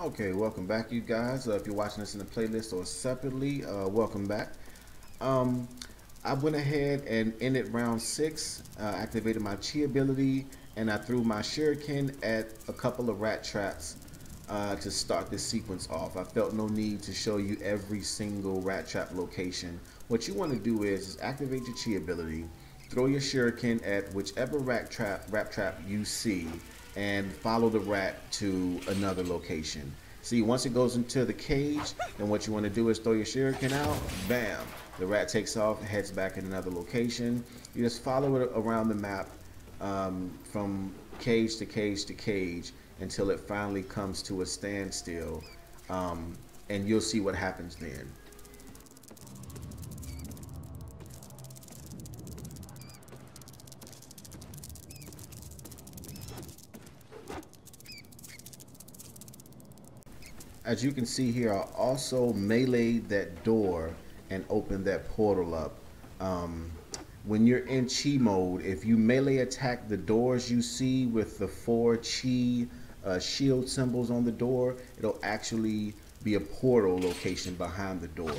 Okay, welcome back, you guys. If you're watching this in the playlist or separately, welcome back. I went ahead and ended round 6, activated my chi ability, and I threw my shuriken at a couple of rat traps to start this sequence off. I felt no need to show you every single rat trap location. What you want to do is activate your chi ability, throw your shuriken at whichever rat trap you see, and follow the rat to another location. See, once it goes into the cage, then what you want to do is throw your shuriken out, bam, the rat takes off and heads back in another location. You just follow it around the map from cage to cage to cage until it finally comes to a standstill, and you'll see what happens then. As you can see here, I also melee'd that door and opened that portal up. When you're in chi mode, if you melee attack the doors you see with the 4 chi shield symbols on the door, it'll actually be a portal location behind the door.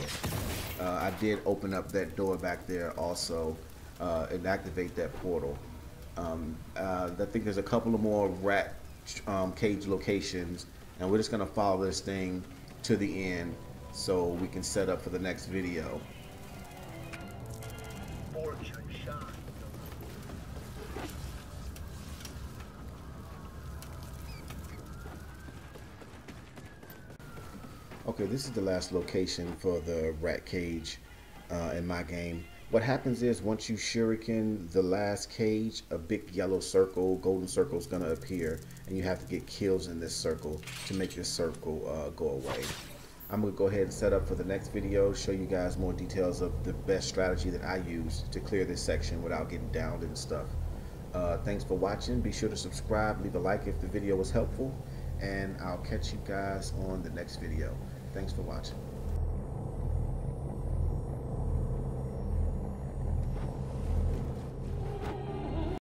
I did open up that door back there also and activate that portal. I think there's a couple of more rat cage locations, and we're just gonna follow this thing to the end so we can set up for the next video. Okay, this is the last location for the rat cage in my game. What happens is once you shuriken the last cage, a big yellow circle, golden circle is gonna appear, and you have to get kills in this circle to make your circle go away. I'm gonna go ahead and set up for the next video, show you guys more details of the best strategy that I used to clear this section without getting downed and stuff. Thanks for watching. Be sure to subscribe, leave a like if the video was helpful, and I'll catch you guys on the next video. Thanks for watching.